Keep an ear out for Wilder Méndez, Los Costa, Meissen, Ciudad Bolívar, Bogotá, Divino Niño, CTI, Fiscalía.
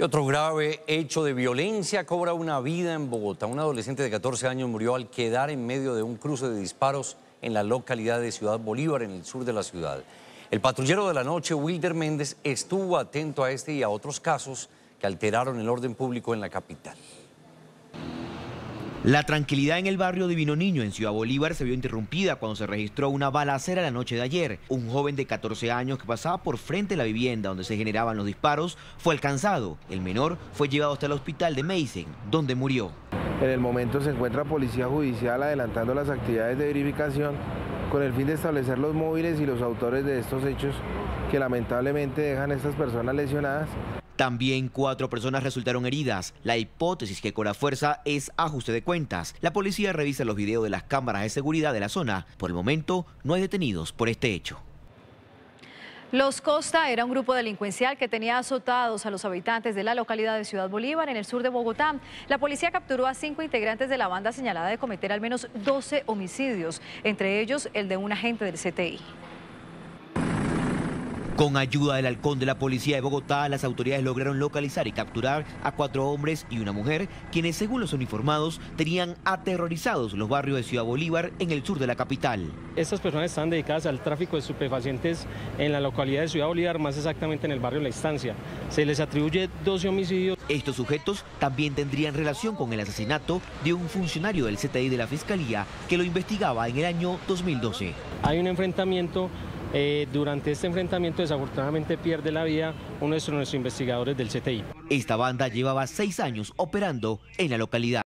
Y otro grave hecho de violencia cobra una vida en Bogotá. Un adolescente de 14 años murió al quedar en medio de un cruce de disparos en la localidad de Ciudad Bolívar, en el sur de la ciudad. El patrullero de la noche, Wilder Méndez, estuvo atento a este y a otros casos que alteraron el orden público en la capital. La tranquilidad en el barrio Divino Niño, en Ciudad Bolívar, se vio interrumpida cuando se registró una balacera la noche de ayer. Un joven de 14 años que pasaba por frente a la vivienda donde se generaban los disparos fue alcanzado. El menor fue llevado hasta el hospital de Meissen, donde murió. En el momento se encuentra Policía Judicial adelantando las actividades de verificación con el fin de establecer los móviles y los autores de estos hechos que lamentablemente dejan a estas personas lesionadas. También 4 personas resultaron heridas. La hipótesis que con la fuerza es ajuste de cuentas. La policía revisa los videos de las cámaras de seguridad de la zona. Por el momento, no hay detenidos por este hecho. Los Costa era un grupo delincuencial que tenía azotados a los habitantes de la localidad de Ciudad Bolívar, en el sur de Bogotá. La policía capturó a 5 integrantes de la banda señalada de cometer al menos 12 homicidios, entre ellos el de un agente del CTI. Con ayuda del halcón de la policía de Bogotá, las autoridades lograron localizar y capturar a 4 hombres y una mujer, quienes, según los uniformados, tenían aterrorizados los barrios de Ciudad Bolívar, en el sur de la capital. Estas personas están dedicadas al tráfico de estupefacientes en la localidad de Ciudad Bolívar, más exactamente en el barrio La Estancia. Se les atribuye 12 homicidios. Estos sujetos también tendrían relación con el asesinato de un funcionario del CTI de la Fiscalía que lo investigaba en el año 2012. Hay un enfrentamiento. Durante este enfrentamiento, desafortunadamente, pierde la vida uno de nuestros investigadores del CTI. Esta banda llevaba 6 años operando en la localidad.